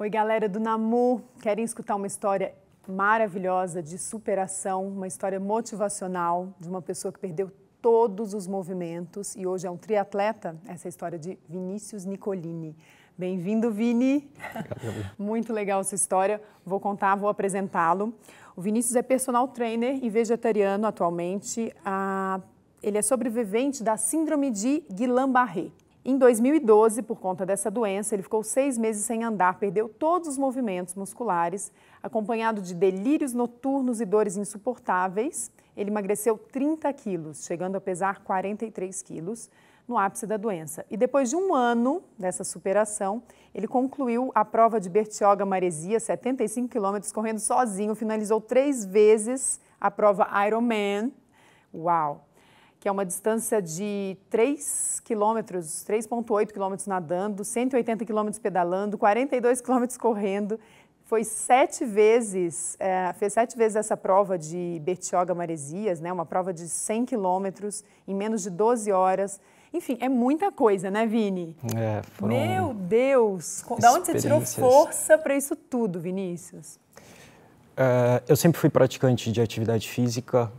Oi, galera do NAMU. Querem escutar uma história maravilhosa de superação, uma história motivacional de uma pessoa que perdeu todos os movimentos e hoje é um triatleta? Essa é a história de Vinícius Nicolini. Bem-vindo, Vini. Obrigado. Muito legal essa história. Vou contar, vou apresentá-lo. O Vinícius é personal trainer e vegetariano atualmente. Ele é sobrevivente da Síndrome de Guillain-Barré. Em 2012, por conta dessa doença, ele ficou 6 meses sem andar, perdeu todos os movimentos musculares, acompanhado de delírios noturnos e dores insuportáveis. Ele emagreceu 30 quilos, chegando a pesar 43 quilos no ápice da doença. E depois de um ano dessa superação, ele concluiu a prova de Bertioga-Maresia, 75 quilômetros, correndo sozinho, finalizou 3 vezes a prova Ironman. Uau! Que é uma distância de 3 quilômetros, 3,8 quilômetros nadando, 180 quilômetros pedalando, 42 quilômetros correndo. Foi 7 vezes, fez 7 vezes essa prova de Bertioga-Maresias, né? Uma prova de 100 quilômetros em menos de 12 horas. Enfim, é muita coisa, né, Vini? É, foram... Meu Deus! Da onde você tirou força para isso tudo, Vinícius? Eu sempre fui praticante de atividade física.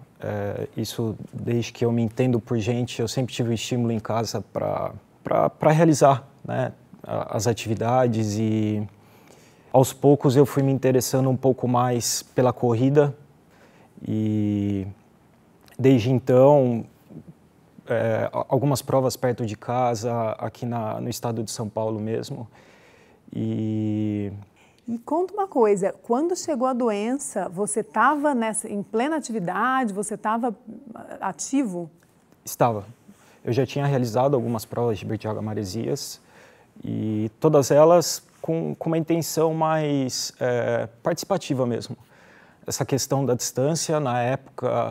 Isso desde que eu me entendo por gente, eu sempre tive um estímulo em casa para realizar, né, as atividades, e aos poucos eu fui me interessando um pouco mais pela corrida e desde então algumas provas perto de casa, aqui no estado de São Paulo mesmo. E conta uma coisa, quando chegou a doença, você estava em plena atividade, você estava ativo? Estava. Eu já tinha realizado algumas provas de Bertioga-Maresias e todas elas com uma intenção mais participativa mesmo. Essa questão da distância, na época,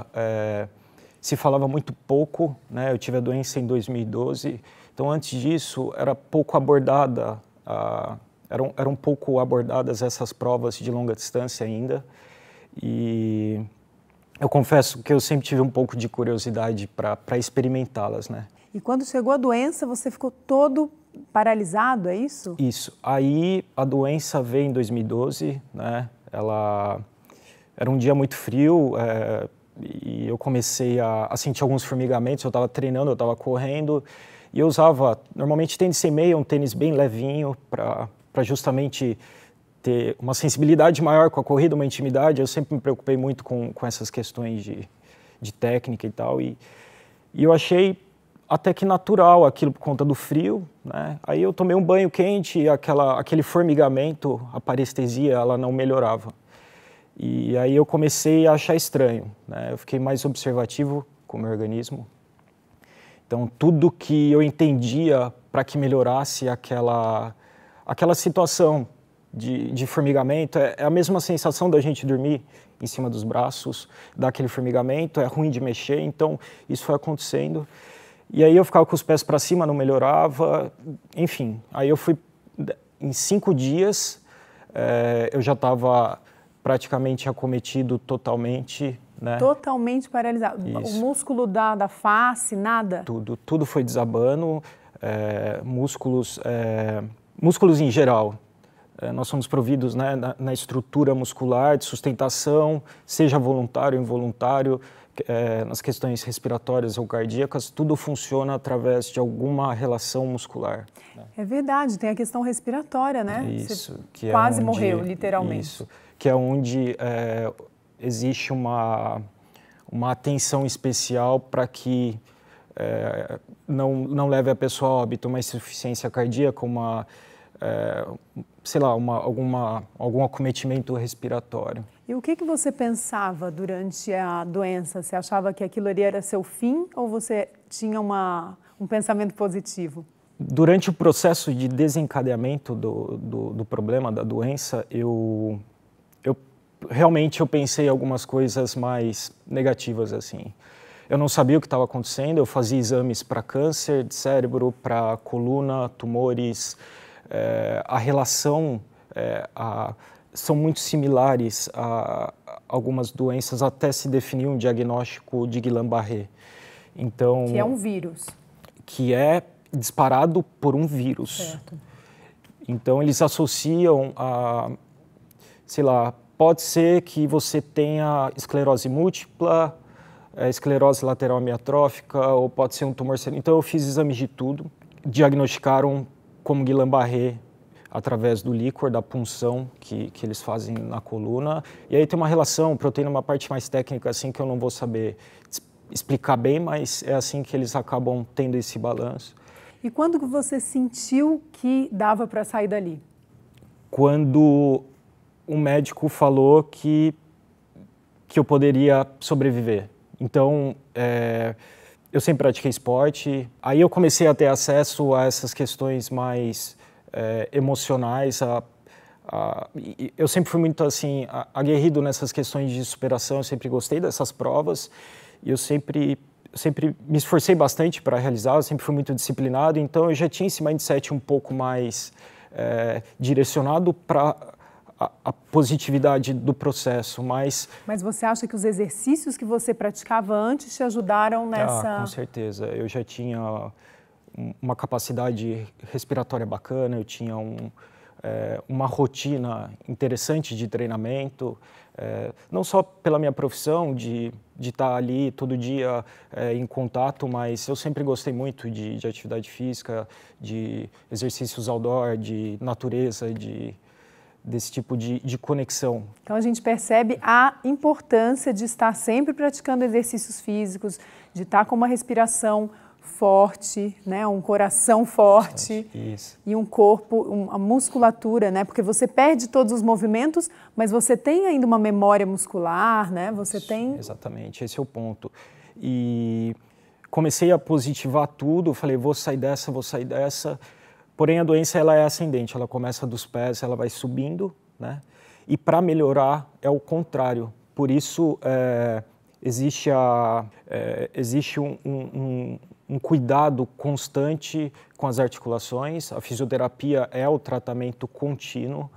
se falava muito pouco, né? Eu tive a doença em 2012, então antes disso era pouco abordada a... Eram pouco abordadas essas provas de longa distância ainda, e eu confesso que eu sempre tive um pouco de curiosidade para experimentá-las, né? E quando chegou a doença, você ficou todo paralisado, é isso? Isso. Aí a doença veio em 2012, né? Era um dia muito frio, e eu comecei a sentir alguns formigamentos. Eu estava treinando, eu estava correndo, e eu usava normalmente tênis sem meia, um tênis bem levinho para justamente ter uma sensibilidade maior com a corrida, uma intimidade. Eu sempre me preocupei muito com essas questões de técnica e tal. E eu achei até que natural aquilo por conta do frio, né? Aí eu tomei um banho quente e aquele formigamento, a parestesia, ela não melhorava. E aí eu comecei a achar estranho, né? Eu fiquei mais observativo com o meu organismo. Então tudo que eu entendia para que melhorasse aquela situação de formigamento, é a mesma sensação da gente dormir em cima dos braços, dá aquele formigamento, é ruim de mexer, então isso foi acontecendo. E aí eu ficava com os pés para cima, não melhorava, enfim. Aí eu fui, em 5 dias, eu já estava praticamente acometido totalmente, né? Totalmente paralisado, isso. O músculo da face, nada? Tudo foi desabando, músculos em geral. Nós somos providos, né, na estrutura muscular de sustentação, seja voluntário ou involuntário, nas questões respiratórias ou cardíacas, tudo funciona através de alguma relação muscular, né? É verdade, tem a questão respiratória, né? Isso. Você que quase morreu, literalmente. Isso, que é onde existe uma atenção especial para que não leve a pessoa a óbito, uma insuficiência cardíaca, sei lá, algum acometimento respiratório. E o que você pensava durante a doença? Você achava que aquilo ali era seu fim ou você tinha um pensamento positivo? Durante o processo de desencadeamento do problema, da doença, eu realmente pensei algumas coisas mais negativas, assim. Eu não sabia o que estava acontecendo, eu fazia exames para câncer de cérebro, para coluna, tumores. A relação são muito similares a algumas doenças até se definir um diagnóstico de Guillain-Barré. Então, que é um vírus. Que é disparado por um vírus. Certo. Então, eles associam a, sei lá, pode ser que você tenha esclerose múltipla, esclerose lateral amiotrófica, ou pode ser um tumor cerebral. Então, eu fiz exames de tudo. Diagnosticaram como Guillain-Barré através do líquor, da punção que eles fazem na coluna. E aí tem uma relação, proteína é uma parte mais técnica, assim, que eu não vou saber explicar bem, mas é assim que eles acabam tendo esse balanço. E quando você sentiu que dava para sair dali? Quando o médico falou que eu poderia sobreviver. Então, eu sempre pratiquei esporte. Aí eu comecei a ter acesso a essas questões mais emocionais. Eu sempre fui muito assim aguerrido nessas questões de superação. Eu sempre gostei dessas provas. E eu sempre me esforcei bastante para realizar. Eu sempre fui muito disciplinado. Então, eu já tinha esse mindset um pouco mais direcionado para a positividade do processo, mas... Mas você acha que os exercícios que você praticava antes te ajudaram nessa... Ah, com certeza. Eu já tinha uma capacidade respiratória bacana, eu tinha uma rotina interessante de treinamento, não só pela minha profissão de estar ali todo dia em contato, mas eu sempre gostei muito de atividade física, de exercícios outdoor, de natureza, desse tipo de conexão. Então a gente percebe a importância de estar sempre praticando exercícios físicos, de estar com uma respiração forte, né, um coração forte. Isso. E um corpo, uma musculatura, né, porque você perde todos os movimentos, mas você tem ainda uma memória muscular, né, você tem... Exatamente, esse é o ponto. E comecei a positivar tudo, falei, vou sair dessa... Porém, a doença ela é ascendente, ela começa dos pés, ela vai subindo, né? E para melhorar é o contrário. Por isso, existe um cuidado constante com as articulações. A fisioterapia é o tratamento contínuo,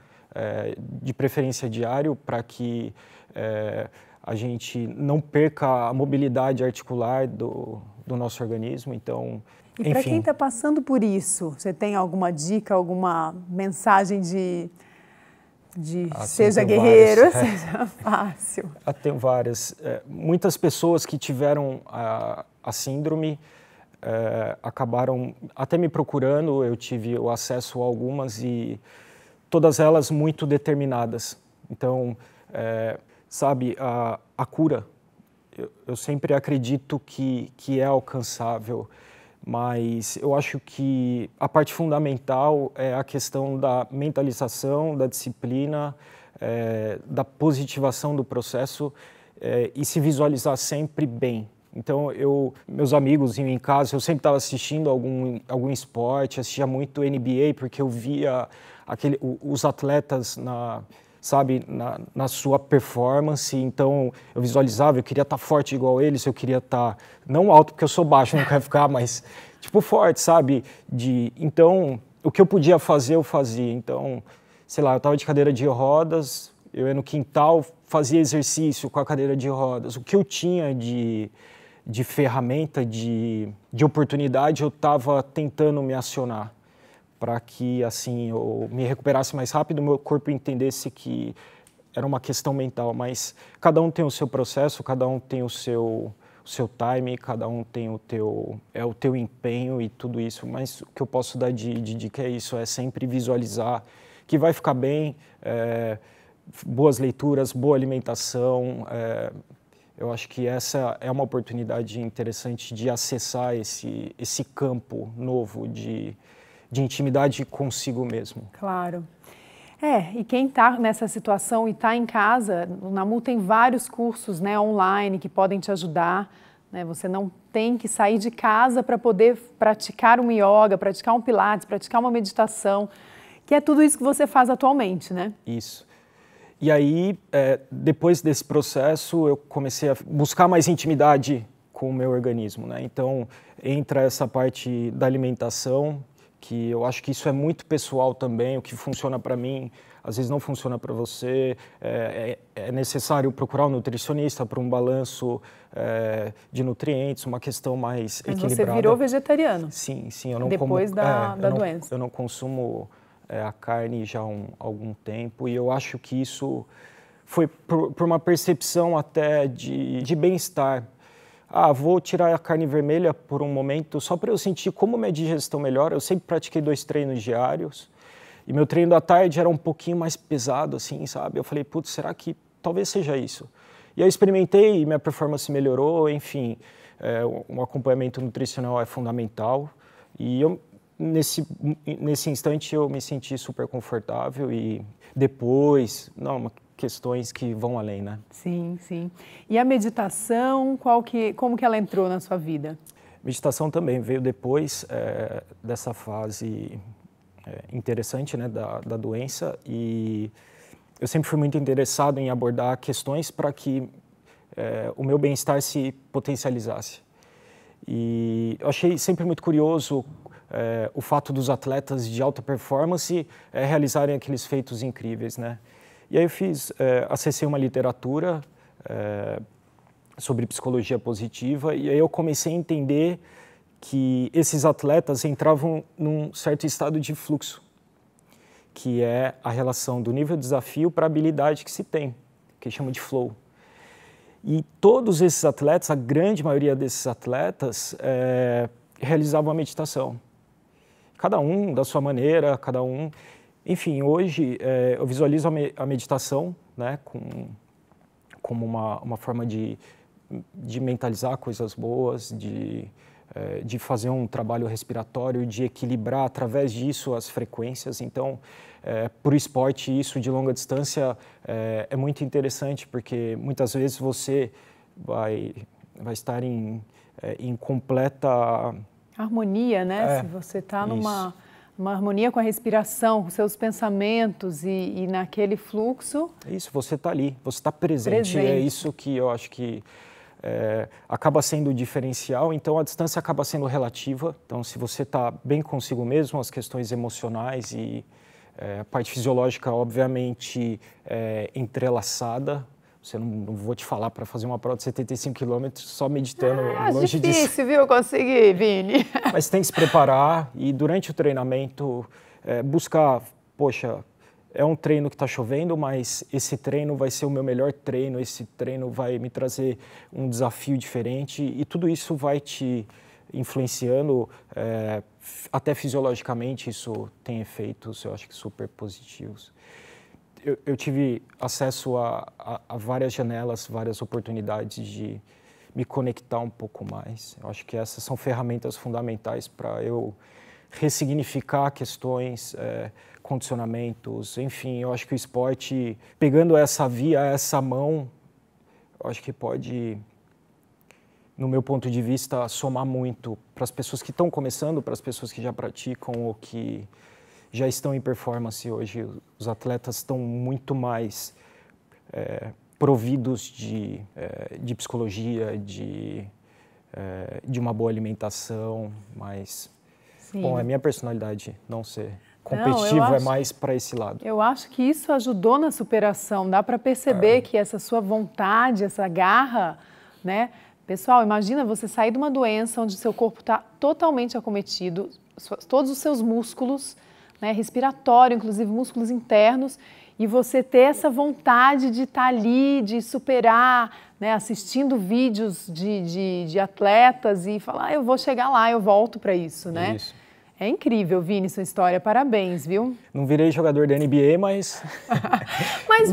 de preferência diário, para que a gente não perca a mobilidade articular do nosso organismo. Então... E para quem está passando por isso, você tem alguma dica, alguma mensagem de seja guerreiro, seja fácil? Eu tenho várias. Muitas pessoas que tiveram a síndrome acabaram até me procurando, eu tive o acesso a algumas e todas elas muito determinadas. Então, sabe, a cura, eu sempre acredito que é alcançável. Mas eu acho que a parte fundamental é a questão da mentalização, da disciplina, da positivação do processo e se visualizar sempre bem. Então, meus amigos em casa, eu sempre estava assistindo algum esporte, assistia muito NBA, porque eu via os atletas na sua performance. Então, eu visualizava, eu queria estar forte igual eles, eu queria estar, não alto, porque eu sou baixo, não quero ficar, mas, tipo, forte, sabe? Então, o que eu podia fazer, eu fazia. Então, sei lá, eu estava de cadeira de rodas, eu ia no quintal, fazia exercício com a cadeira de rodas. O que eu tinha de ferramenta, de oportunidade, eu estava tentando me acionar, para que, assim, eu me recuperasse mais rápido, meu corpo entendesse que era uma questão mental. Mas cada um tem o seu processo, cada um tem o seu time, cada um tem o teu empenho e tudo isso. Mas o que eu posso dar de dica é isso, é sempre visualizar que vai ficar bem, boas leituras, boa alimentação. Eu acho que essa é uma oportunidade interessante de acessar esse campo novo de intimidade consigo mesmo. Claro. E quem está nessa situação e está em casa, o NAMU tem vários cursos, né, online que podem te ajudar, né? Você não tem que sair de casa para poder praticar um yoga, praticar um pilates, praticar uma meditação, que é tudo isso que você faz atualmente, né? Isso. E aí, depois desse processo, eu comecei a buscar mais intimidade com o meu organismo, né? Então, entra essa parte da alimentação, que eu acho que isso é muito pessoal também, o que funciona para mim, às vezes não funciona para você, é necessário procurar um nutricionista para um balanço de nutrientes, uma questão mais equilibrada. Mas você virou vegetariano? Sim, eu não consumo a carne já há algum tempo, e eu acho que isso foi por uma percepção até de bem-estar. Ah, vou tirar a carne vermelha por um momento, só para eu sentir como minha digestão melhora. Eu sempre pratiquei 2 treinos diários, e meu treino da tarde era um pouquinho mais pesado, assim, sabe? Eu falei, putz, será que talvez seja isso? E aí eu experimentei e minha performance melhorou, enfim. Um acompanhamento nutricional é fundamental. E eu, nesse instante, eu me senti super confortável e depois... não, questões que vão além, né? Sim, sim. E a meditação, como que ela entrou na sua vida? Meditação também veio depois dessa fase interessante, né, da doença, e eu sempre fui muito interessado em abordar questões para que o meu bem-estar se potencializasse. E eu achei sempre muito curioso o fato dos atletas de alta performance realizarem aqueles feitos incríveis, né? E aí eu acessei uma literatura sobre psicologia positiva, e aí eu comecei a entender que esses atletas entravam num certo estado de fluxo, que é a relação do nível de desafio para a habilidade que se tem, que chama de flow. E todos esses atletas, a grande maioria desses atletas, realizavam a meditação. Cada um da sua maneira, cada um... Enfim, hoje eu visualizo a meditação, né, como uma forma de mentalizar coisas boas, de fazer um trabalho respiratório, de equilibrar através disso as frequências. Então, para o esporte, isso de longa distância é muito interessante, porque muitas vezes você vai estar em completa... harmonia, né? Se você está numa... uma harmonia com a respiração, com seus pensamentos e naquele fluxo. Isso, você está ali, você está presente. É isso que eu acho que acaba sendo o diferencial. Então, a distância acaba sendo relativa. Então, se você está bem consigo mesmo, as questões emocionais e a parte fisiológica, obviamente, entrelaçada. Você não vou te falar para fazer uma prova de 75 quilômetros só meditando longe disso. É difícil, viu? Consegui, Vini. Mas tem que se preparar e durante o treinamento buscar, poxa, é um treino que está chovendo, mas esse treino vai ser o meu melhor treino, esse treino vai me trazer um desafio diferente, e tudo isso vai te influenciando, até fisiologicamente isso tem efeitos, eu acho que super positivos. Eu tive acesso a várias janelas, várias oportunidades de me conectar um pouco mais. Eu acho que essas são ferramentas fundamentais para eu ressignificar questões, condicionamentos, enfim. Eu acho que o esporte, pegando essa via, essa mão, eu acho que pode, no meu ponto de vista, somar muito para as pessoas que estão começando, para as pessoas que já praticam ou que... já estão em performance hoje. Os atletas estão muito mais providos de psicologia, de uma boa alimentação, mas... Sim. Bom, é minha personalidade não ser competitivo, não, é mais para esse lado. Eu acho que isso ajudou na superação, dá para perceber que essa sua vontade, essa garra, né? Pessoal, imagina você sair de uma doença onde seu corpo está totalmente acometido, todos os seus músculos, né, respiratório, inclusive músculos internos, e você ter essa vontade de estar ali, de superar, né, assistindo vídeos de atletas e falar, eu vou chegar lá, eu volto para isso, né? Isso. É incrível, Vini, sua história, parabéns, viu? Não virei jogador da NBA, mas,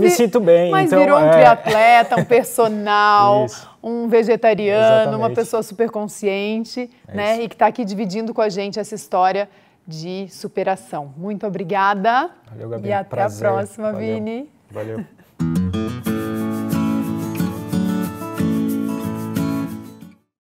me sinto bem. Mas então, virou um triatleta, um personal, isso, um vegetariano, exatamente, uma pessoa super consciente, né, isso, e que está aqui dividindo com a gente essa história de superação. Muito obrigada. Valeu, Gabi. E até a próxima, Vini. Valeu.